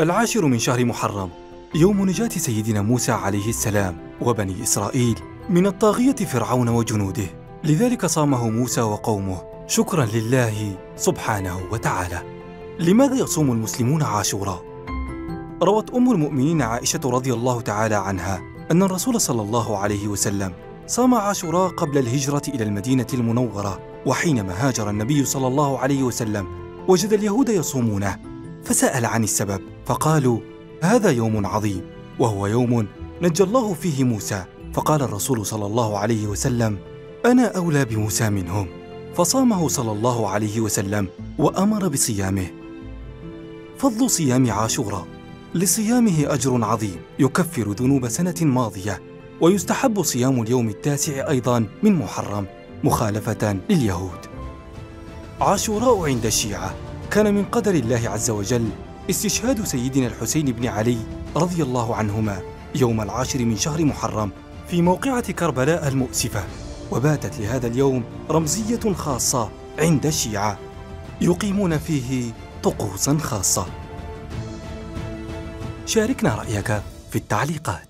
العاشر من شهر محرم، يوم نجاة سيدنا موسى عليه السلام وبني إسرائيل من الطاغية فرعون وجنوده، لذلك صامه موسى وقومه شكرا لله سبحانه وتعالى. لماذا يصوم المسلمون عاشوراء؟ روت أم المؤمنين عائشة رضي الله تعالى عنها أن الرسول صلى الله عليه وسلم صام عاشوراء قبل الهجرة إلى المدينة المنورة، وحينما هاجر النبي صلى الله عليه وسلم وجد اليهود يصومونه، فسأل عن السبب فقالوا: هذا يوم عظيم، وهو يوم نجى الله فيه موسى، فقال الرسول صلى الله عليه وسلم: أنا أولى بموسى منهم، فصامه صلى الله عليه وسلم وأمر بصيامه. فضل صيام عاشوراء: لصيامه أجر عظيم يكفر ذنوب سنة ماضية، ويستحب صيام اليوم التاسع أيضا من محرم مخالفة لليهود. عاشوراء عند الشيعة كان من قدر الله عز وجل استشهاد سيدنا الحسين بن علي رضي الله عنهما يوم العاشر من شهر محرم في موقعة كربلاء المؤسفة، وباتت لهذا اليوم رمزية خاصة عند الشيعة يقيمون فيه طقوسا خاصة. شاركنا رأيك في التعليقات.